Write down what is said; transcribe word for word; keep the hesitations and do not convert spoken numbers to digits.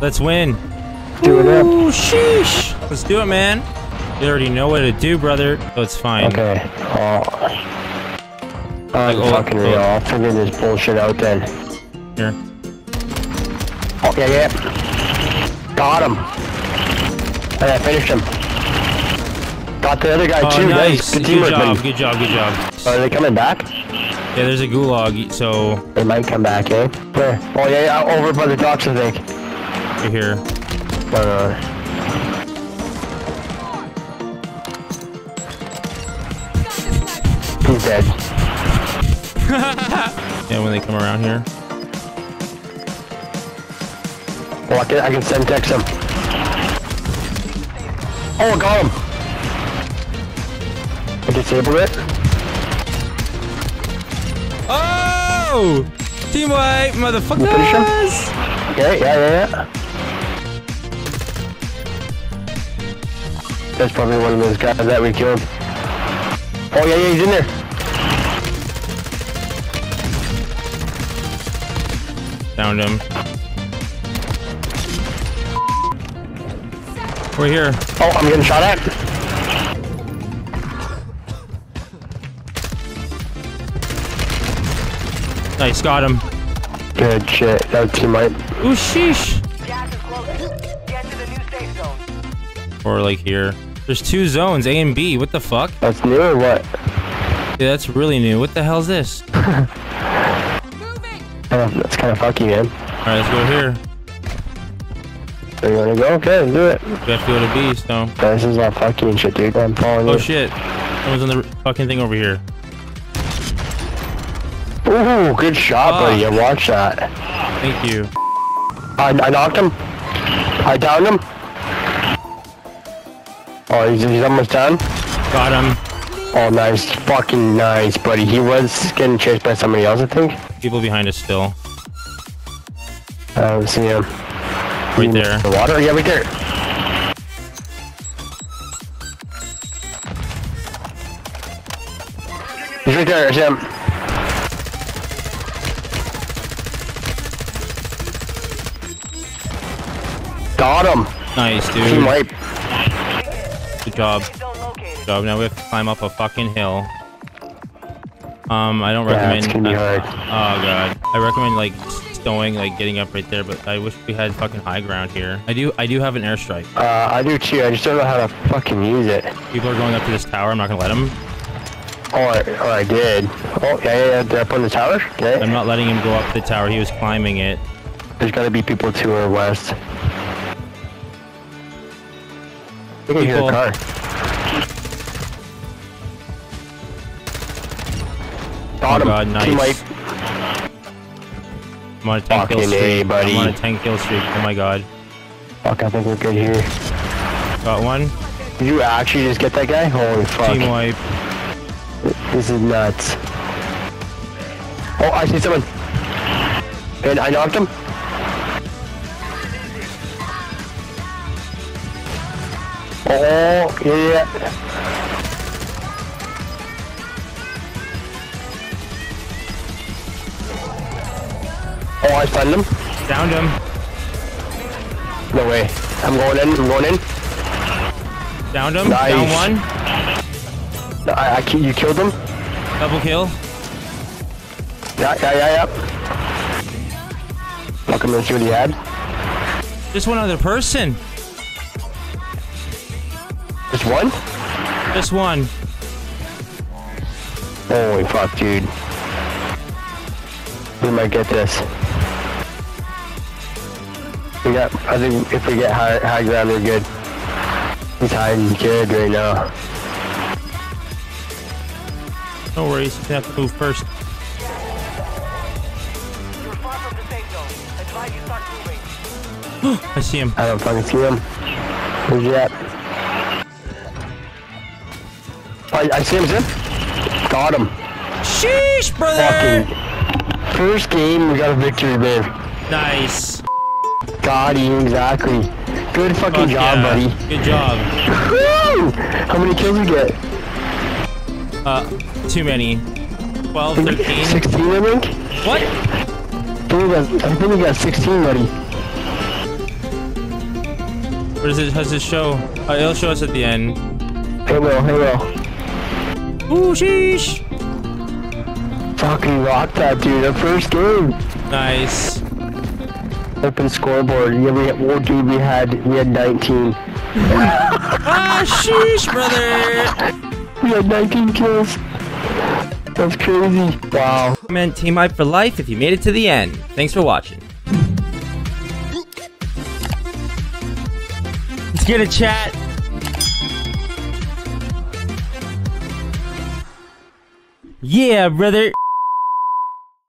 Let's win. Do it up. Ooh, sheesh. Let's do it, man. You already know what to do, brother. So it's fine. Okay. Oh. I'm like, oh, fucking oh. real. I'll figure this bullshit out then. Here. Okay, yeah. Got him. Hey, I finished him. Got the other guy oh, too. Nice. Good, good job. Buddy. Good job. Good job. Oh, are they coming back? Yeah, there's a gulag, so they might come back, eh? Where? Oh yeah, yeah, over by the docks, I think. Right here. Uh, he's dead. Yeah, when they come around here. Oh, I can, I can send text him. Oh, I got him. I disabled it. Oh! Team White, motherfuckers! Okay, yeah, yeah, yeah. That's probably one of those guys that we killed. Oh, yeah, yeah, he's in there. Found him. We're here. Oh, I'm getting shot at. Nice, got him. Good shit, that was teammate. Ooh, sheesh. Or like here. There's two zones, A and B. What the fuck? That's new or what? Yeah, that's really new. What the hell's this? Oh, that's kind of fucky, man. Alright, let's go here. Are you gonna go? Okay, let's do it. We have to go to B, so. This is all fucky and shit, dude. I'm following oh, you. Shit. Someone's on the fucking thing over here. Ooh, good shot, oh. buddy. I watched that. Thank you. I, I knocked him. I downed him. Oh, he's, he's almost done. Got him. Oh, nice. Fucking nice, buddy. He was getting chased by somebody else, I think. People behind us still. I don't see him. Right in there. The water? Yeah, right there. He's right there. I see him. Got him. Nice, dude. Team wipe. Good job. Good job. Now we have to climb up a fucking hill. Um, I don't yeah, recommend. It's gonna be hard. Oh god. I recommend like stowing, like getting up right there. But I wish we had fucking high ground here. I do. I do have an airstrike. Uh, I do too. I just don't know how to fucking use it. People are going up to this tower. I'm not gonna let them. Oh, I, oh, I did. Oh, yeah, yeah, yeah. They're up on the tower. Okay. I'm not letting him go up the tower. He was climbing it. There's gotta be people to our west. I think I hear a car. Got him. Oh god, nice. I'm on a tank kill streak. I'm on a tank kill streak. Oh my god. Fuck, I think we're good here. Got one. Did you actually just get that guy? Holy fuck. Team wipe. This is nuts. Oh, I see someone. And I knocked him. Oh, yeah. Oh, I stunned him. Downed him. No way. I'm going in. I'm going in. Downed him. Nice. Down one. I, I, you killed him. Double kill. Yeah, yeah, yeah, yeah. Fuck him and see what he had. Just one other person. Just one? Just one. Holy fuck, dude. We might get this. We got, I think if we get high, high ground, we're good. He's hiding good right now. No worries, we have to move first. You're far from the safe zone. That's why you start moving. I see him. I don't fucking see him. Where's he at? I, I see him, Zip. Got him. Sheesh, brother! Fucking first game, we got a victory, babe. Nice. Got him, exactly. Good fucking Fuck job, yeah. buddy. Good job. Woo! How many kills we get? Uh, too many. twelve, thirteen. sixteen, I think? What? I think we got, I think we got sixteen, buddy. Or does it, has it show? Uh, it'll show us at the end. It will, it will. Ooh, sheesh! Fucking rocked that, dude. Our first game. Nice. Open scoreboard. Yeah, we had, well, dude, we had, we had nineteen. Ah, sheesh, brother! We had nineteen kills. That's crazy. Wow. Man, team hype for life if you made it to the end. Thanks for watching. Let's get a chat. Yeah, brother.